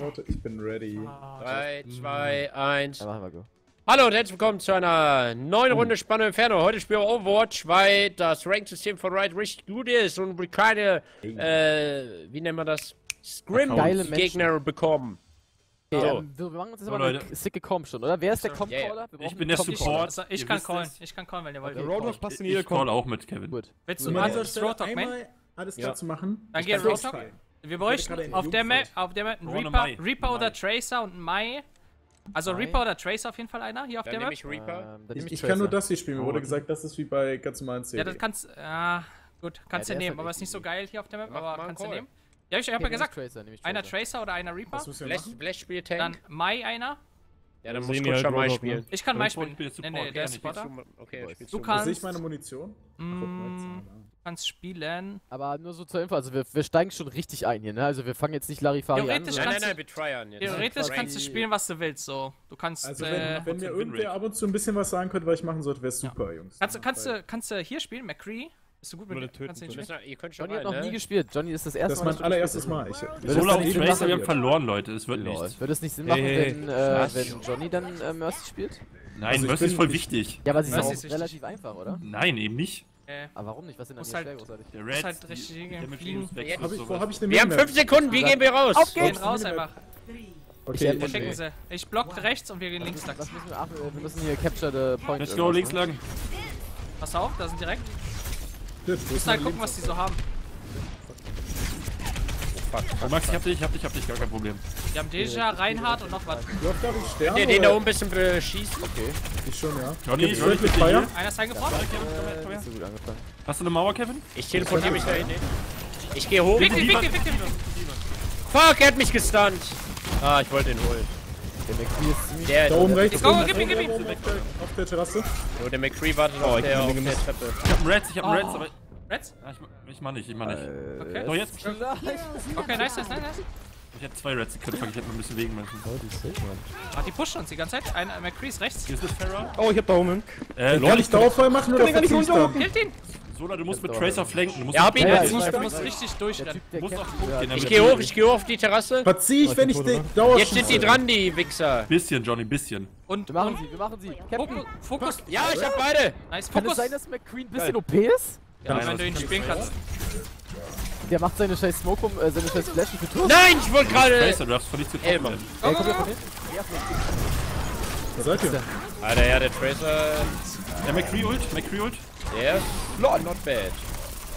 Warte, warte, ich bin ready. 3, 2, 1. Dann machen wir go. Hallo und herzlich willkommen zu einer neuen Runde Spannung Inferno. Heute spielen wir Overwatch, weil das Rank-System von Riot richtig gut ist und wir keine, wie nennt man das? Scrim-Gegner bekommen. Okay, so. Wir machen uns jetzt so, mal eine sicke Com schon, oder? Wer ist der Com-Caller? Yeah. Ich bin der Support. Ich kann callen, wenn ihr wollt. Roadhog passt in jeder Call auch mit, Kevin. Gut. Willst du also Roadhog, man? Alles klar zu machen. Dann geht Roadhog. Wir bräuchten auf der Map einen Reaper oder Tracer und Mai. Also Reaper oder Tracer auf jeden Fall einer hier auf der Map. Ich kann nur das hier spielen. Mir wurde gesagt, das ist wie bei ganz normalen CD. Ja, das kannst gut, kannst du nehmen, aber ist nicht so geil hier auf der Map, aber kannst du nehmen. Ja, ich hab ja gesagt, einer Tracer oder einer Reaper. Blech spielt Tank. Dann Mai einer. Ja, dann muss ich halt schon Mai spielen. Ich kann Mai spielen. Nee, nee, der ist Spotter. Okay, du kannst. Sehe ich meine Munition? Kannst spielen. Aber nur so zur Info, also wir steigen schon richtig ein hier, ne? Also wir fangen jetzt nicht Larifari an. Theoretisch kannst du spielen, was du willst, so. Du kannst. Also wenn mir irgendwer ab und zu ein bisschen was sagen könnte, was ich machen sollte, wäre super, Jungs. Kannst du hier spielen, McCree? Bist du gut mit dem? Ihr könnt schon Johnny hat noch nie gespielt. Johnny ist das erste Mal. Das ist mein allererstes Mal. Sola und Tracer, wir haben verloren, Leute. Es wird nichts. Würde es nicht Sinn machen, wenn Johnny dann Mercy spielt? Nein, Mercy ist voll wichtig. Ja, aber sie ist relativ einfach, oder? Nein, eben nicht. Aber warum nicht? Was sind denn die Schläge großartig? Der Red ist halt richtig gegen Wir haben 5 Sekunden, wie gehen wir raus? Auf geht's! Gehen raus einfach. Okay, ich block rechts und wir gehen links lang. Wir müssen hier Capture the Point. Let's go, links lang. Pass auf, da sind direkt. Wir müssen halt gucken, was die so haben. Oh, Max, ich hab dich, gar kein Problem. Wir haben Deja, Reinhardt und noch was. Den da oben ein bisschen schießt. Okay, ich schon, ja. Johnny, ich will mit Feuer. Einer ist eingebaut. Hast du eine Mauer, Kevin? Ich teleportiere mich da hin. Ich gehe hoch. Fick den. Fuck, er hat mich gestunt. Ah, ich wollte ihn holen. Der McCree ist ziemlich... Da oben rechts. Gib ihn. Auf der Terrasse. So, der McCree wartet auf der Treppe. Ich hab einen Reds, aber... Reds? Ich mach nicht. Okay. Doch, jetzt. Okay, nice. Ich hätte 2 Reds gekriegt, ich hätte mal ein bisschen wegen müssen. Oh, die ist man. Ah, die pushen uns die ganze Zeit. Einer McCree ist rechts. Hier ist eine Pharah. Oh, ich hab da oben. Kann ich Dauerfeuer machen oder kann ich runterhocken? Hilf den! Sola, du musst mit Tracer flanken. Ja, hab ihn. Du musst richtig durchrennen. Ich geh hoch auf die Terrasse. Verzieh ich, wenn ich den Dauer. Jetzt sind die dran, die Wichser. Bisschen, Johnny, bisschen. Und wir machen sie. Fokus. Ja, ich hab beide. Nice, Fokus. Kann es sein, dass McCree ein bisschen OP ist? Ja, wenn du ihn spielen kannst. Der macht seine scheiß Smoke seine scheiß Flashen für Tour. Nein, ich wollte gerade. Tracer, du darfst von nichts getroffen werden. Ey, komm hier von hinten. Da seid ihr. Alter, ja, der Tracer. Der McCree ult, Der ist not bad.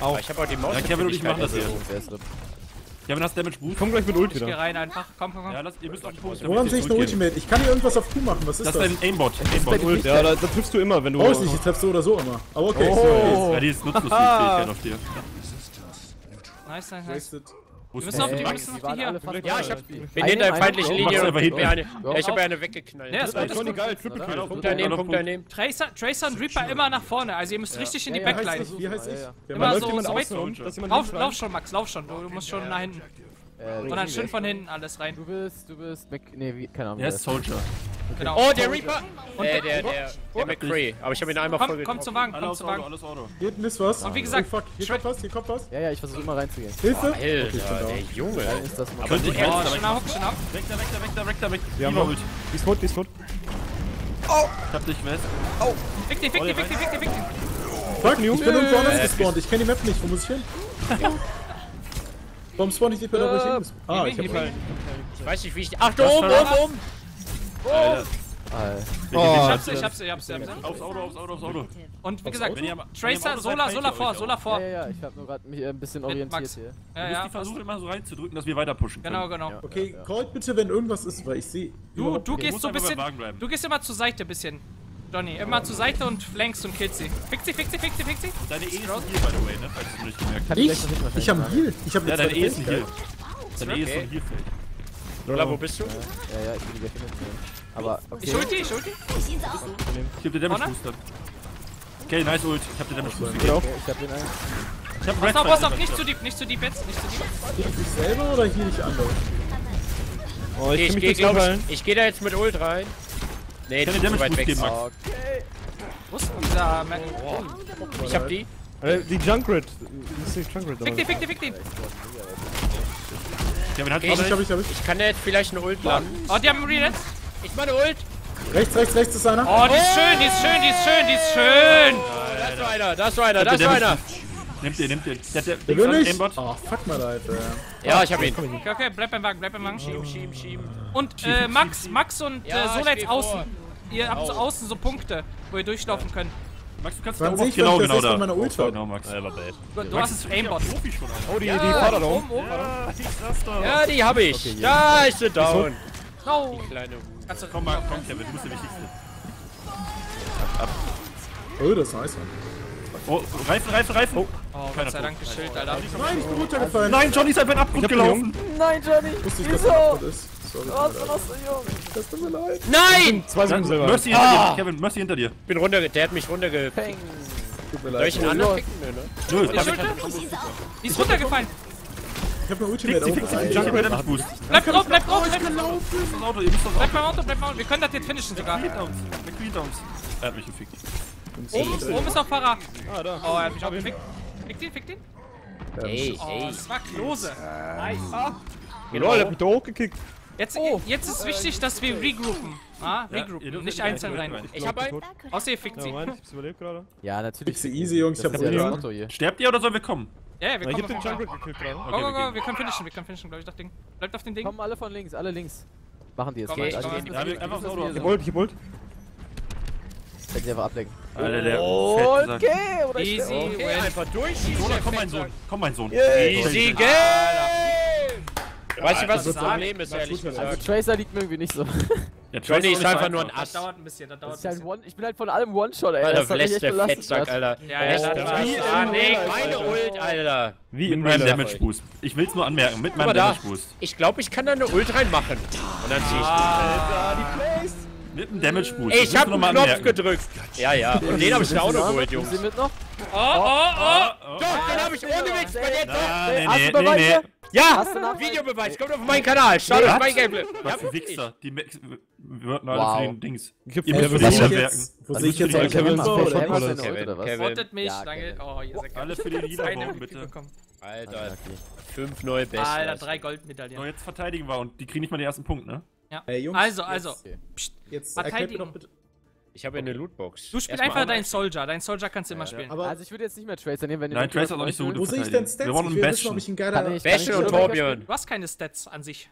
Aber ich hab auch die Maus. Ja, Kevin und ich machen das hier. Kevin, hast Damage Boost? Komm gleich mit Ult wieder. Ich geh rein einfach. Komm. Ja, ihr müsst auf den Punkt. Woran sehe ich eine Ultimate? Ich kann hier irgendwas auf Q machen. Was ist das? Das ist ein Aimbot. Aimbot. Ja, da triffst du immer, wenn du... Brauchst nicht, ich treffe so oder so immer. Aber okay. Oh. Ja, die ist nutzlos, die Fähigkeit auf dir. Nice. Wir müssen auf die hier. Ja, ich hab... Bin hinter der feindlichen Linie und bin mir eine... Ja, ich hab ja eine weggeknallt. Ja, das war schon egal. Punkt daneben. Tracer und Reaper immer nach vorne. Also ihr müsst richtig in die Backline. Wie heißt ich? Immer so weg. Lauf schon, Max, lauf schon. Du musst schon nach hinten. Und dann schön von hinten alles rein. Du bist... Nee, keine Ahnung. Der ist Soldier. Genau. Oh, der Reaper! Der McCree. Aber ich hab ihn einmal voll getroffen. Komm zum Wagen, Alles Auto. Hier ist was. Und wie gesagt, hier kommt was. Ja, ich versuche immer reinzugehen. Hilfe! Alter, der Junge. Könnte ich auch. Schön ab. Weg. Ja, Ult. Die ist tot. Oh! Ich hab dich fest. Oh! Fick dich. Fuck, ich bin irgendwo anders gespawnt. Ich kenn die Map nicht. Wo muss ich hin? Warum spawn ich dich bei der Ruhe hin? Ah, ich hab einen. Ich weiß nicht, wie ich... Ach, da oben! Ich hab's. Aufs Auto. Und wie gesagt, Tracer, Sola vor. Ja, ich hab nur gerade mich ein bisschen orientiert hier. Du musst die versuchen immer so reinzudrücken, dass wir weiter pushen können. Genau. Okay, callt bitte, wenn irgendwas ist, weil ich sehe... Du gehst so ein bisschen... Du gehst immer zur Seite ein bisschen, Johnny. Immer zur Seite und flankst und killst sie. Fick sie. Deine E ist ein Heal, by the way, ne? Falls du nicht gemerkt hast. Ich hab ein Heal. Ja, deine E ist ein Heal. Deine E ist ein Heal. Lola, wo bist du? Ja, ich bin wieder hinten. Aber, okay. Ich hol die. Ich hab den Damage-Booster. Okay, nice Ult. Ich hab den Damage-Booster. Ich hab Red. Pass auf, nicht zu deep jetzt. Hier dich selber oder hier nicht andere? Oh, ich geh da jetzt mit Ult rein. Nee, ich kann den Damage-Boost geben, Max. Okay. Wo ist unser Mann? Ich hab die. Die Junkrat. Fick den. Kevin hat Ult. Ich kann da jetzt vielleicht eine Ult landen. Oh, die haben Reaper. Ich meine Ult. Rechts ist einer. Oh, die ist schön, die ist schön. Oh, da ist noch einer, da ist noch einer. Nimmt den. Der gewinnt nicht. Oh, fuck mal, Alter. Ja, ich hab ihn. Okay, bleib beim Wagen. Schieben. Und Max und Sola jetzt außen. Ihr habt so außen so Punkte, wo ihr durchlaufen könnt. Max, du kannst da oben. Genau da. Genau, Max. Du hast es Aimbot. Oh, die Pharah da oben. Ja, die hab ich. Da ist sie down. Die kleine. Komm mal, komm Kevin, du bist der Wichtigste. Ab. Oh, das ist nice, Mann. Oh, Reifen. Oh, Gott sei Dank geschillt, Alter. Nein, ich bin runtergefallen. Nein, Johnny ist einfach in Abgrund gelaufen. Nein, Johnny, wieso? Das tut mir leid. Nein! 2 Sekunden selber. Mercy hinter dir, Kevin, Mercy hinter dir. Ich bin runterge... Der hat mich runtergepinkt. Tut mir leid. Soll ich einen anderen picken? Nö, ne? Nö, die ist runtergefallen. Ich hab ne Ultimate oben. Bleib beim Auto. Wir können das jetzt finishen sogar. Er hat mich gefickt. Oben ist noch Pharah. Ah, da. Oh, er hat mich auch gefickt. Fick den. Ey. Oh, das war Klose. Nice. Genau, er hat mich da hochgekickt. Jetzt ist wichtig, dass wir regroupen. Nicht einzeln rein. Ich hab einen. Außer ihr fickt sie. Ich überlebe gerade. Ja, natürlich. Fix sie easy, Jungs. Ich hab Auto hier. Sterbt ihr oder sollen wir kommen? Ja, wir kommen. Ich hab den Junkrat gekillt gerade. Okay, wir können finishen, glaub ich, das Ding. Bleibt auf dem Ding. Kommen alle von links, alle links. Machen die es. Okay, einfach so. Ich hab Ult. Können sie einfach ablenken. Alter, der okay, oder easy, einfach durchschießen. Komm, mein Sohn. Easy, game! Weißt du, was das Problem ist, ehrlich gesagt? Also, Tracer liegt mir irgendwie nicht so. Der Johnny ist einfach nur ein Ass. Das dauert ein bisschen, Ich bin halt von allem One-Shot, ey. Alter, lässt der Fettsack, Alter. Ja, meine Ult, Alter. Wie mit meinem Damage-Boost. Ich will's nur anmerken, mit meinem Damage-Boost. Ich glaube, ich kann da eine Ult reinmachen. Und dann zieh ich die. Alter, mit dem Damage-Boost. Ich hab einen Knopf gedrückt. Ja. Und den hab ich da auch noch geholt, Jungs. Oh. Doch, den hab ich ohne Wix bei dir. Nee. Ja! Videobeweis, kommt auf meinen Kanal, schaut euch mein Gameplay. Was für Wichser, die würden alle für den Dings. Ihr müsst für die Liederwerken. Was ich jetzt an Kevin machen? Votet mich, danke. Oh, ihr seid alle für die Liederwerken, bitte. Alter, 5 neue Bässe. Alter, 3 Goldmedaillen. Jetzt verteidigen wir und die kriegen nicht mal den ersten Punkt, ne? Ja. Hey, Jungs, also. Jetzt verteidigen. Doch bitte. Ich habe ja eine Lootbox. Du spielst einfach deinen Soldier. Deinen Soldier kannst du immer spielen. Aber also ich würde jetzt nicht mehr Tracer nehmen, wenn du... Nein, Tracer ist auch nicht so gut. Wo sehe ich denn Stats? Wir wollen einen Bastion. Bastion und Torbjörn. Du hast keine Stats an sich.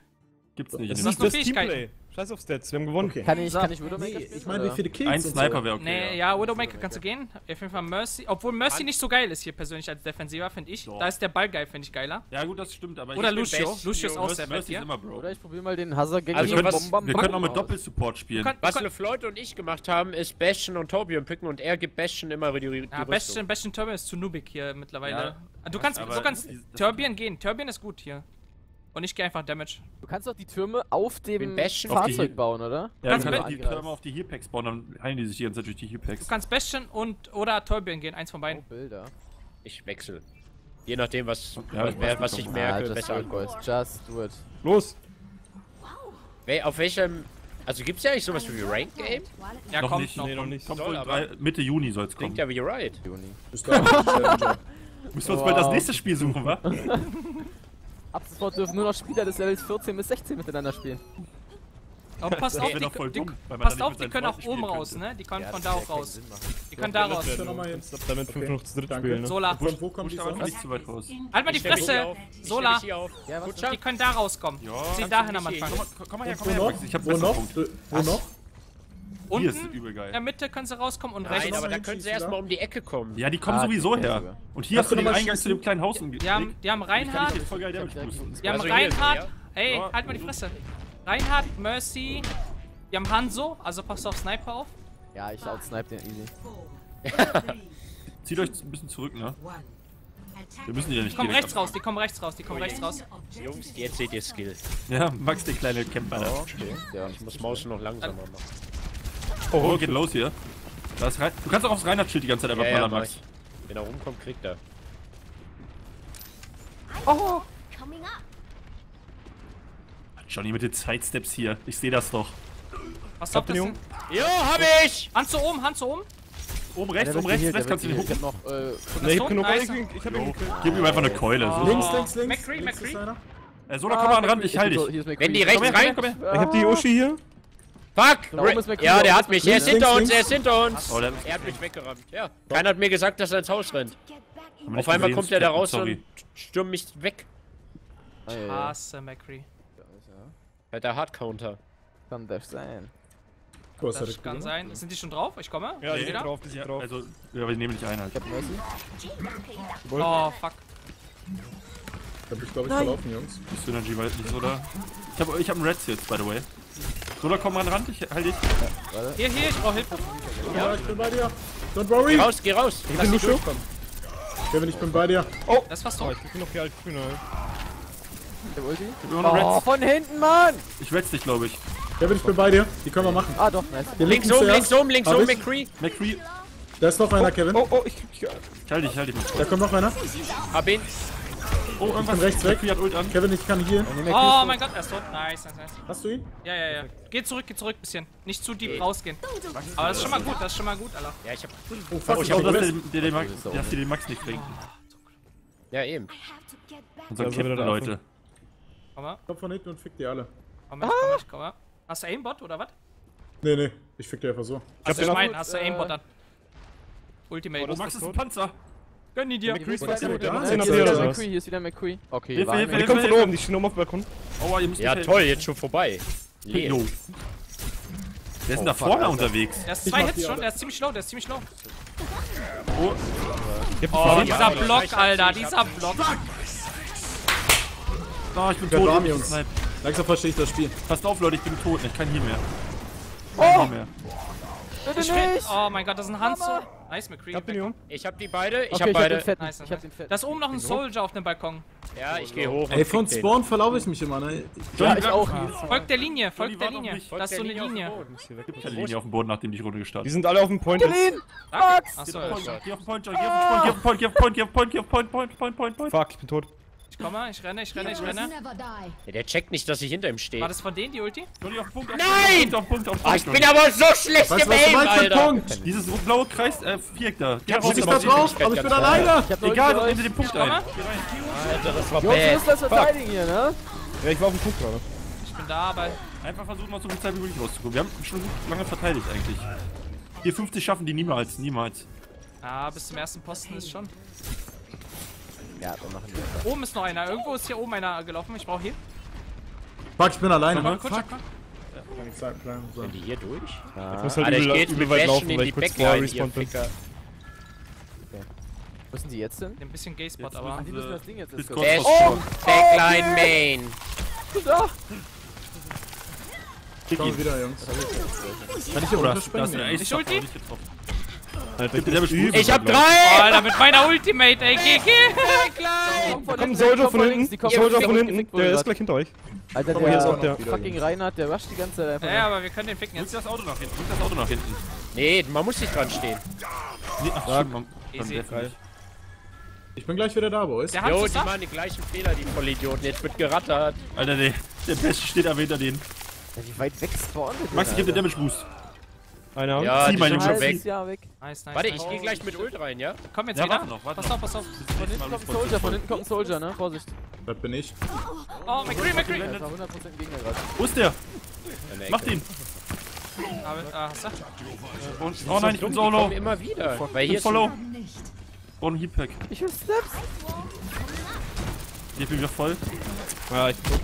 Gibt's nicht. Das ist nur Fähigkeiten. Scheiß auf Stats, wir haben gewonnen. Okay. Kann ich Widowmaker spielen? Ich meine, wie viele Kills? Ein Sniper wäre okay. Nee, ja, Widowmaker kannst du gehen. Auf jeden Fall Mercy. Obwohl Mercy nicht so geil ist hier persönlich als Defensiver, finde ich. Da ist der Ball geil, finde ich geiler. Ja gut, das stimmt, aber oder Lucio. Lucio ist auch sehr bad hier. Oder ich probiere mal den Hazard gegen den Bomber. Wir können auch mit Doppelsupport spielen. Was LeFloid und ich gemacht haben, ist Bastion und Torbjörn picken und er gibt Bastion immer die Rüstung. Ja, Bastion Torbjörn ist zu noobig hier mittlerweile. Du kannst Torbjörn gehen. Torbjörn ist gut hier. Und ich gehe einfach Damage. Du kannst doch die Türme auf dem Fahrzeug bauen, oder? Ja, du kannst die Türme auf die Healpacks bauen, dann heilen die sich die ganze Zeit durch die Healpacks. Du kannst Bastion oder Torbjörn gehen, eins von beiden. Oh, Bilder. Ich wechsle. Je nachdem, was ich merke, besser angeht. Just do it. Los! Auf welchem... Also gibt's ja eigentlich sowas wie Ranked Game? Ja, noch kommt nicht. Nee, noch nicht. Kommt wohl Mitte Juni soll's kommen. Klingt ja wie right. Müssen wir uns bald das nächste Spiel suchen, wa? Ab sofort dürfen nur noch Spieler des Levels 14 bis 16 miteinander spielen. Aber passt auf, die können auch oben raus, ne? Die können von da auch raus. Die können da raus. Damit 5 noch zu dritt spielen, ne? Sola. Wo kommt die Sola? Nicht zu weit raus. Halt mal die Fresse! Sola! Die können da rauskommen. Sie dahin am Anfang. Komm mal her. Ich hab einen Punkt. Wo noch? Unten, in der Mitte können sie rauskommen und rechts. Nein, aber da können sie erstmal um die Ecke kommen. Ja, die kommen sowieso her. Und hier hast du den Eingang zu dem kleinen Haus umgelegt. Die haben Reinhardt. Ey, halt mal die Fresse. Reinhardt, Mercy. Die haben Hanzo, also passt auf Sniper auf. Ja, ich outsnipe den easy. Zieht euch ein bisschen zurück, ne? Wir müssen die ja nicht Die kommen rechts raus. Jungs, jetzt seht ihr Skill. Ja, Max, der kleine Camper. Oh, okay. Ja, ich muss Mauschen noch langsamer machen. Oh, geht los hier. Da ist rein. Du kannst auch aufs Reinhardt-Schild die ganze Zeit einfach ballern, Max. Wenn er rumkommt, kriegt er. Oh! Johnny mit den Sidesteps hier. Ich sehe das doch. Was habt ihr, Junge? Jo, hab ich! Hand zu oben. Oben rechts kannst du den hucken. Ich hab genug. Gib ihm einfach eine Keule. Links. McCree. Sola, komm mal an den Rand, ich halte dich. Wenn die rechts rein, komm her. Ich hab die Yoshi hier. Fuck! Ja, der hat mich. Er ist hinter uns, er ist hinter uns. Er hat mich weggerannt. Ja. Keiner hat mir gesagt, dass er ins Haus rennt. Auf einmal kommt er da raus und stürmt mich weg. Ich hasse McCree. Ja, der Hardcounter. Kann das sein? Das kann sein. Sind die schon drauf? Ich komme. Ja, die sind drauf, die sind drauf. Also, ja, wir nehmen dich ein, halt. Ich hab Mercy. Oh, fuck. Ich hab mich, glaube ich, verlaufen, Jungs. Die Synergy weiß nicht, oder? Ich hab einen Reds jetzt, by the way. Sola, komm an den Rand, ich halte dich. Ja, hier, ich brauch Hilfe. Ja, ich bin bei dir. Don't worry. Geh raus, geh raus. Ich bin Lucio. Kevin, ich bin bei dir. Oh, das war's doch. Ich bin noch hier alt grüner. Der Ulti? Oh, von hinten, Mann! Ich wetz dich, glaube ich. Kevin, ich bin bei dir. Die können wir machen. Ah, doch, nice. Links oben, McCree. Da ist noch einer, Kevin. Oh, ich halte dich, Da kommt noch einer. Hab ihn. Oh, ich bin rechts weg. Hat Ult an. Kevin, ich kann hier. Oh mein Gott, er ist tot. Nice. Hast du ihn? Ja. Geh zurück, bisschen. Nicht zu deep rausgehen. Aber das ist schon mal gut, Alter. Ja, ich hab... Oh, fuck, ich hab dass die den Max nicht kriegen. Ja, eben. Unser Kippen, Leute. Komm von hinten und fick die alle. Komm her. Hast du Aimbot oder was? Nee, ich fick dir einfach so. Hast du Aimbot dann? Ultimate. Oh, Max ist ein Panzer. Gönn die dir. McCree ist wieder McCree. Okay, Hilfe. Die kommt von oben, die stehen oben auf dem Balkon. Aua, ihr müsst nicht helfen. Ja toll, jetzt schon vorbei. Yo. Der ist da vorne unterwegs. Der ist 2 Hits schon, der ist ziemlich low, Oh, dieser Block, Alter, dieser Block. Oh, ich bin tot, Jungs. Langsam verstehe ich das Spiel. Passt auf, Leute, ich bin tot. Ich kann hier mehr. Oh mein Gott, das ist ein Hanzo. Nice, McCree. Ich hab die beide. Ich hab beide. Da ist oben noch ein Soldier auf dem Balkon. Ja, ich geh hoch. Ey, von Spawn verlaufe ich mich immer, ne? Ja, ich auch. Folgt der Linie, Das ist so eine Linie. Gibt keine Linie auf dem Boden, nachdem ich Runde gestartet. Die sind alle auf dem Point. Max! Geh auf den Point, Point. Fuck, ich bin tot. Ich komme, ich renne. Ja, der checkt nicht, dass ich hinter ihm stehe. War das von denen die Ulti? Nein! Auf Punkt, ich bin aber so schlecht gewesen, Alter! Punkt. Dieses blaue Kreis, Viereck da. Ich hab nicht da drauf, aber ich bin alleine! Egal, hinter den Punkt ein. Alter, das war bad. Jungs, das verteidigen hier, ne? Ja, ich war auf dem Punkt gerade. Ich bin da, aber... Einfach versuchen, mal so viel Zeit wie möglich rauszukommen. Wir haben schon lange verteidigt, eigentlich. Hier 50 schaffen die niemals. Ah, bis zum ersten Posten ist schon... Ja, dann machen wir. Oben ist noch einer. Irgendwo ist hier oben einer gelaufen. Ich brauche hier. Fuck, ich bin alleine. Sind die hier durch? Ich muss halt übel weit laufen, weil ich kurz vorher respawnt bin. Wo sind die jetzt denn? Ein bisschen Gay-Spot, aber... Die müssen das Ding jetzt eskorten. Oh! Backline Main! Da! Ich komm wieder, Jungs. Kann ich hier runterspringen? Ich Ulti? Alter, ich hab 3! Oh, Alter, mit meiner Ultimate, ey, Da kommt ein Soldier von hinten, der ist gleich hinter euch. Alter, der fucking Reinhardt, der rusht die ganze Zeit einfach. Ja, aber wir können den ficken jetzt. Rückt das Auto nach hinten. Nee, man muss nicht dran stehen. Ich bin gleich wieder da, Boys. Jo, die machen die gleichen Fehler, die Vollidioten. Jetzt wird gerattert. Alter, nee, der Beste steht aber hinter denen. Wie weit weg spawnen die? Max, ich geb dir Damage Boost. Einer. Ja, die sind schon weg. Nice. Warte, ich geh gleich mit Ult rein, ja? Komm jetzt wieder. Pass auf. Von hinten kommt ein Soldier, ne? Vorsicht. Das bin ich. Oh, McCree. Das war 100% Gegner gerade. Wo ist der? Mach den. Oh nein, ich bin solo. Immer wieder. Weil hier solo. Und Heatpack. Ich will Snaps. Hier bin ich wieder voll. Ja, ich bin tot.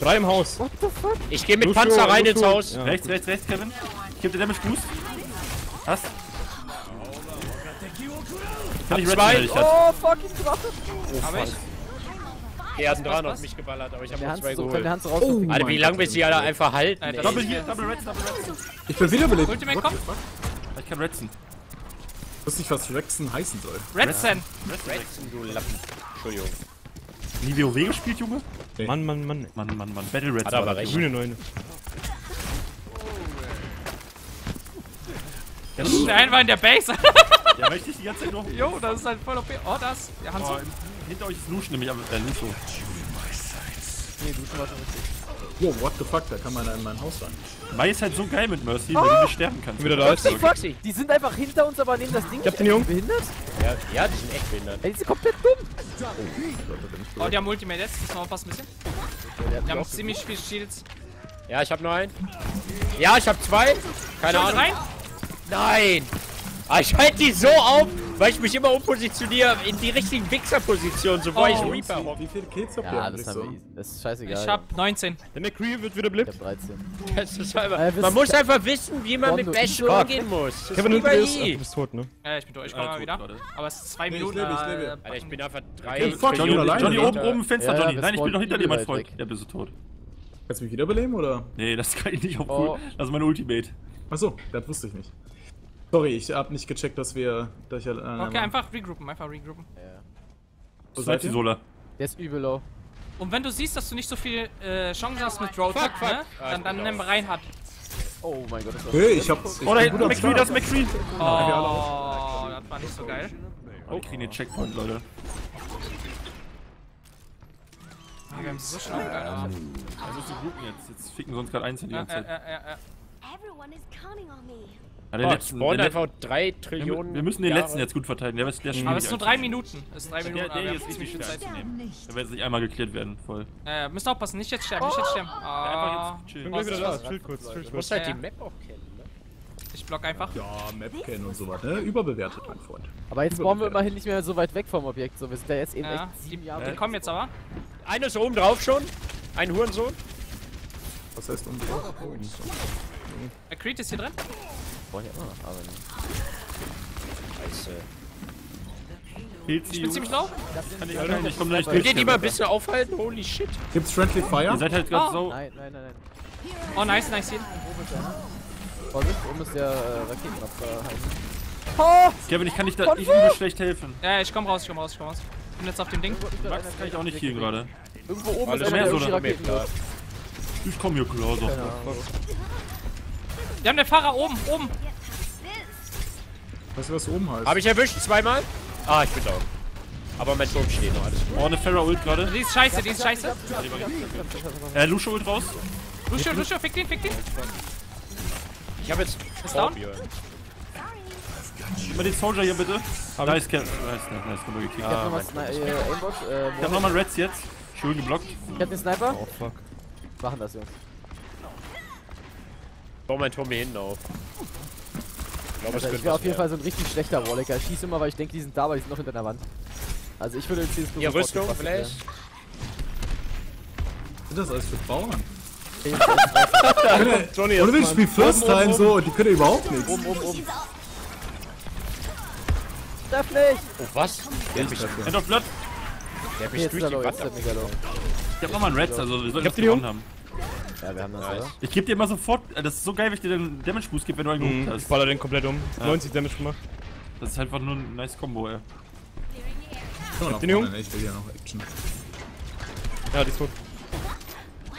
3 im Haus. What the fuck? Ich geh mit Panzer rein ins Haus. Rechts, Kevin. Ich geb dir Damage Boost. Hast? Kann ich retten? Oh, fucking Drache! Oh, hab ich? Er hat einen Drachen auf mich geballert, aber ich hab noch 2 geholt. Oh, Alter, wie lange willst du die alle einfach halten? Doppel hier, Double Reds. Ich bin wiederbelebt. Ultimate kommt. Ich kann retzen. Ich wusste nicht, was Rexen heißen soll. Retzen, du Lappen. Entschuldigung. Nie WoW gespielt, Junge? Mann. Battle Reds. Aber grüne 9. Der eine war in der Base. Ja, möchte ich die ganze Zeit noch. Jo, das ist halt voll OP. Oh, das. Ja, Hanzo. Hinter euch ist Lucio nämlich, aber Lucio. Nee, Lucio war schon richtig. Wow, what the fuck, da kann man in meinem Haus sein. Mai ist halt so geil mit Mercy, weil du mich sterben kannst. Wieder da ist. Die sind einfach hinter uns, aber nehmen das Ding. Ich hab den Jungen. Behindert? Ja, die sind echt behindert. Ey, die sind komplett dumm. Oh, die haben Ultimate jetzt. Müssen wir aufpassen ein bisschen. Ja, die haben ziemlich viel Shields. Ja, ich hab nur einen. Ja, ich hab zwei. Keine Ahnung. Rein? Nein! Ah, ich halte die so auf, weil ich mich immer umpositioniere in die richtigen Wichser-Positionen, so war ich Reaper hocke. Wie viele Kills habt ihr? Ja, das ist scheißegal. Ich hab 19. Der McCree wird wieder blind. Ich hab 13. Das ist man muss einfach wissen, wie man mit Bash umgehen muss. Kevin, du bist tot, ne? Ja, ich bin tot. Ich komm mal wieder. Grade. Aber es ist 2 Minuten. Ich lebe. Alter, ich bin einfach 3. Okay, fuck, Johnny oben im Fenster, ja, Johnny. Nein, ich bin noch hinter dir, mein Freund. Ja, bist du tot. Kannst du mich wiederbeleben, oder? Nee, das kann ich nicht. Das ist mein Ultimate. Achso, das wusste ich nicht. Sorry, ich hab nicht gecheckt, dass wir... okay, einfach regroupen, Ja. Wo seid ihr? Sola. Der ist übel low. Und wenn du siehst, dass du nicht so viel Chancen hast mit Road, ne? Dann nimm Reinhardt. Oh mein Gott, das war... Hey, ich hab... Oh, da hinten, McCree, das ist McCree! Oh, das war nicht so geil. Oh, ich krieg den Checkpoint, Leute. Wir haben so schnell, Alter. Also zu groupen jetzt. Jetzt ficken wir uns gerade einzeln die ganze Zeit. Ja, der letzten, spawnt einfach 3 Trillionen. Wir müssen den letzten jetzt gut verteidigen. Der ist aber es ist nur 3 Minuten. Es ist 3 Minuten. Der ist ziemlich viel Zeit zu nehmen. Da wird es nicht einmal geklärt werden. Voll. Müsst aufpassen. Nicht jetzt sterben. Ja, einfach jetzt chillen. Ich bin gleich wieder da. Chill kurz. Du musst halt die Map auch kennen. Ich block einfach. Ja, Map kennen und sowas. Ne? Überbewertet, mein Freund. Aber jetzt spawnen wir immerhin nicht mehr so weit weg vom Objekt. So, wir sind da jetzt eben echt 7 Jahre. Die kommen jetzt aber. Einer ist oben drauf schon. Ein Hurensohn. Was heißt oben drauf? Der Creed ist hier drin. Boah, ich hab immer noch Arbeit. Scheiße. Ich bin ziemlich low. Ich könnt ihr die mal ein bisschen aufhalten? Holy shit. Gibt's Friendly Fire? Ihr seid halt gerade so. Nein. Oh, nice hier. Vorsicht, oben ist der Raketenabwehr. Kevin, ich kann nicht da. Ich will dir schlecht helfen. Ja, ich komm raus. Ich bin jetzt auf dem Ding. Max kann ich auch nicht hier gerade. Irgendwo oben ist der Raketenabwehr. Ich komm hier closer. Wir haben den Pharah oben. Weißt du, was oben heißt? Hab ich erwischt, 2-mal. Ah, ich bin down. Aber mein Turm steht noch, alles gut. Oh, eine Pharah ult gerade. Die ist scheiße. Lucio ult raus. Lucio, fick den. Ich hab jetzt Torbjörn. Über den Soldier hier bitte. Nice, Kevin. Nice, runtergekickt. Ich hab nochmal Reds jetzt. Schön geblockt. Ich hab den Sniper. Oh, fuck. Machen das, Jungs. Ich baue mein Turm hier hinten auf. Ich wäre auf jeden Fall so ein richtig schlechter Warlicker. Ich schieße immer, weil ich denke, die sind da, aber die sind noch hinter der Wand. Also ich würde jetzt dieses Plus. Ja, Rüstung vielleicht? Was sind das alles für Bauern? Oder will ich spielen First Time so und die können überhaupt nichts. Darf nicht! Oh, was? Der hat mich HandOfBlood! Der hat mich durch die Wand abgehauen. Ich hab nochmal einen Reds, also wir sollten das gewonnen haben. Ja, wir haben das, nice. Ich geb dir immer sofort. Das ist so geil, wenn ich dir den Damage-Boost gebe, wenn du einen geholt hast. Ich baller den komplett um. Ja. 90 Damage gemacht. Das ist einfach nur ein nice Combo, ey. Ich will ja noch Action. Ja, die ist tot.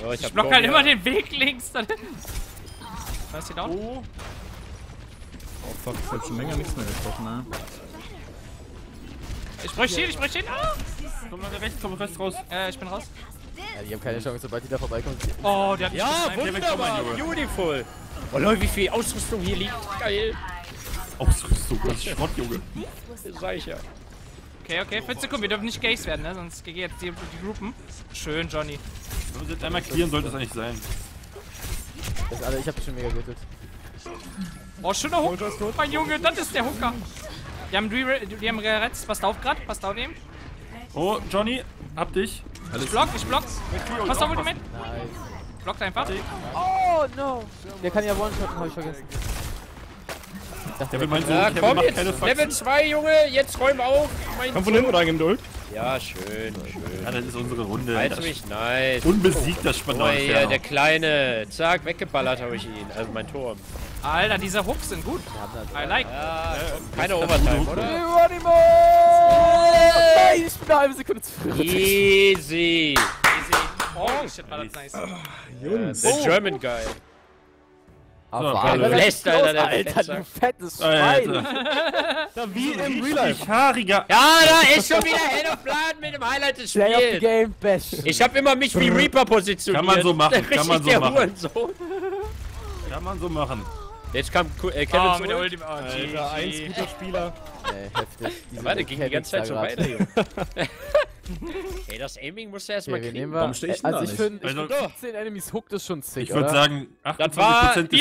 Ja, ich block halt immer den Weg links da hinten. Was ist hier down? Oh. Oh fuck, ich hab schon länger nichts mehr getroffen, ne? Ich bräuch Schild. Komm rechts raus. Ich bin raus. Ja, die haben keine Chance, sobald die da vorbeikommen. Oh, der hat mich wunderbar, beautiful. Oh Leute, wie viel Ausrüstung hier liegt. Geil. Ausrüstung, das ist Schrott, Junge. Reicher. Okay, 14 Sekunden, wir dürfen nicht Gays werden, ne? Sonst geht jetzt die Gruppen. Schön, Johnny. Wenn wir uns jetzt einmal clearen, sollte es eigentlich sein. Ich hab schon mega getötet. Oh, schöner Hook. Mein Junge, das ist der Hooker. Die haben gerettet. Passt auf eben. Oh, Johnny, hab dich. Ich block. Passt auf, Ultimate. Nice. Blockt einfach. Oh, no. Der kann ja one-shotten, hab ich vergessen. Der komm jetzt, Level 2, Junge, jetzt räum auf. Komm von hinten rein, Duld. Ja, schön. Ja, das ist unsere Runde. Alter, mich nice. Unbesiegt das Spannende. Oh, ja, der Kleine. Zack, weggeballert habe ich ihn. Also mein Turm. Alter, diese Hooks sind gut. I like. Ja, keine Overtime, oder? Ich bin eine halbe Sekunde zu früh. Easy. Oh, shit, war das nice. Jungs. Der German Guy. Aber Alter, du fettes Schwein. Da wie im Real Life. Haariger. Ja, da ist schon wieder HandOfBlood mit dem Highlight des Spiels. Play of the Game Bash. Ich hab immer mich wie Reaper positioniert. Kann man so machen. Richtig der Hurensohn. Kann man so machen. Jetzt kam Kevin zurück. Mit der Ulti. Alter, eins guter Spieler. Heftig. Warte, ging die ganze Zeit schon weiter, Junge. Ey, das Aiming musst du erstmal kriegen. Warum stehe ich denn da nicht? Also ich finde 15 Enemies hooked ist schon sick, oder? Ich würde sagen, 28% des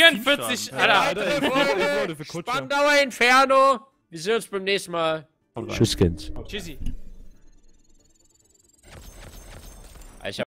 44, Alter. Spandauer Inferno. Wir sehen uns beim nächsten Mal. Tschüss, Kind. Tschüssi.